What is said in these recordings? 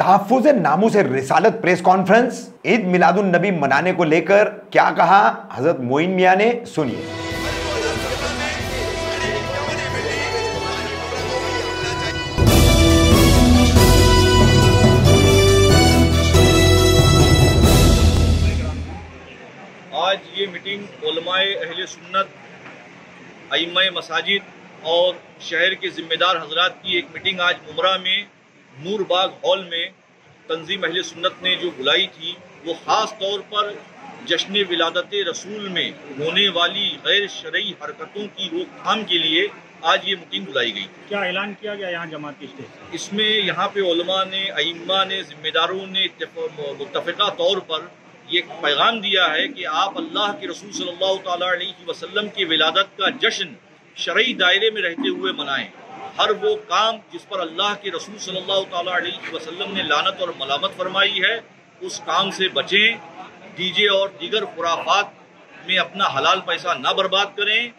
तहफ्फुज़-ए-नामूस रिसालत press conference Eid मिलादुन्नबी मनाने को लेकर क्या कहा हज़रत मोइन मियां ने, सुनिए। आज ये मीटिंग उलमाए अहले सुन्नत, अइम्माए मसाजिद और शहर के जिम्मेदार हजरात की एक मीटिंग आज मुमरा में मूर बाग हॉल में तंजीम अहले सुन्नत ने जो बुलाई थी, वो ख़ास तौर पर जश्न-ए-विलादत-ए-रसूल में होने वाली गैर शरई हरकतों की रोकथाम के लिए आज ये मीटिंग बुलाई गई। क्या ऐलान किया गया यहाँ जमात के स्टेज इसमें? यहाँ पे उलमा ने, अइम्मा ने, जिम्मेदारों ने मुत्तफ़िक़ा तौर पर ये पैगाम दिया है कि आप अल्लाह के रसूल सल्लल्लाहु तआला अलैहि वसल्लम की विलादत का जश्न शरई दायरे में रहते हुए मनाएं। हर वो काम जिस पर अल्लाह के रसूल सल्लल्लाहु तआला अलैहि वसल्लम ने लानत और मलामत फरमाई है, उस काम से बचें। डीजे और दीगर खुराफात में अपना हलाल पैसा ना बर्बाद करें।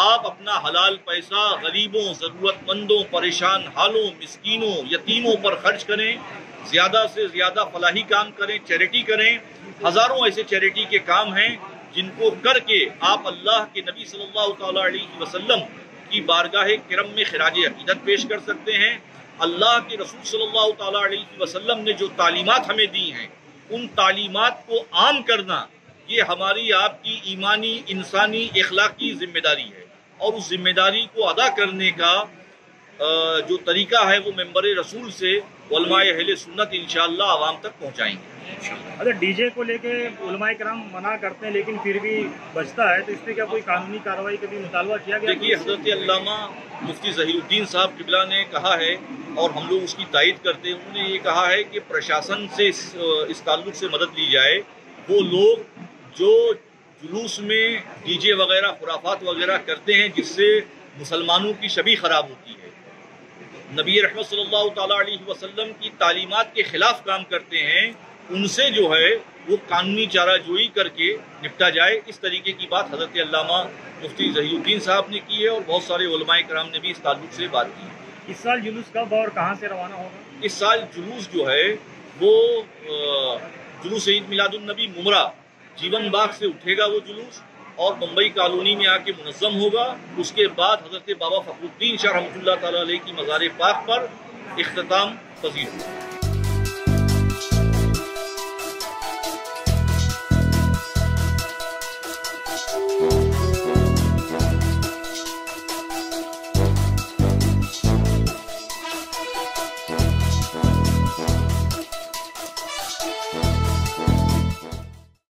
आप अपना हलाल पैसा गरीबों, ज़रूरतमंदों, परेशान हालों, मिस्कीनों, यतीमों पर खर्च करें। ज़्यादा से ज़्यादा फलाही काम करें, चैरिटी करें। हज़ारों ऐसे चैरिटी के काम हैं जिनको करके आप अल्लाह के नबी सल्लल्लाहु तआला अलैहि वसल्लम की बारगाह किरम में खिराज अकीदत पेश कर सकते हैं। अल्लाह के रसूल सल्लल्लाहु तआला अलैहि वसल्लम ने जो तालीमात हमें दी हैं, उन तालीमात को आम करना ये हमारी आपकी ईमानी, इंसानी, इखलाकी जिम्मेदारी है। और उस जिम्मेदारी को अदा करने का जो तरीका है वो मेंबर रसूल से उलमाए अहले सुन्नत इंशाअल्लाह आवाम तक पहुँचाएंगे। अगर डीजे को लेके उलमाए कराम मना करते हैं लेकिन फिर भी बचता है, तो इस पर क्या कोई कानूनी कार्रवाई का भी मुतालबा किया गया? देखिए, हज़रत अल्लामा मुफ्ती ज़हीरुद्दीन साहब क़िबला ने कहा है और हम लोग उसकी तायद करते हैं। उन्होंने ये कहा है कि प्रशासन से इस ताल्लुक से मदद ली जाए। वो लोग जो जुलूस में डीजे वगैरह खुराफात वगैरह करते हैं जिससे मुसलमानों की शबीह ख़राब होती है, नबी रहमत सल्लल्लाहु तआला अलैहि वसल्लम की तालीमात के ख़िलाफ़ काम करते हैं, उनसे जो है वो कानूनी चाराजोई करके निपटा जाए। इस तरीके की बात हज़रत अल्लामा मुफ्ती ज़हीरुद्दीन साहब ने की है और बहुत सारे उलमाए कराम ने भी इस ताल्लुक़ से बात की है। इस साल जुलूस कब और कहाँ से रवाना होगा? इस साल जुलूस जो है वो जुलूस ईद मिलादुन्नबी मुमरा जीवन बाग से उठेगा वो जुलूस और बम्बई कॉलोनी में आके मुनज़्ज़म होगा। उसके बाद हज़रत बाबा फखरुद्दीन शाह रहमतुल्लाह तआला अलैह की मज़ार पाक पर इख्तिताम पज़ीर होगा।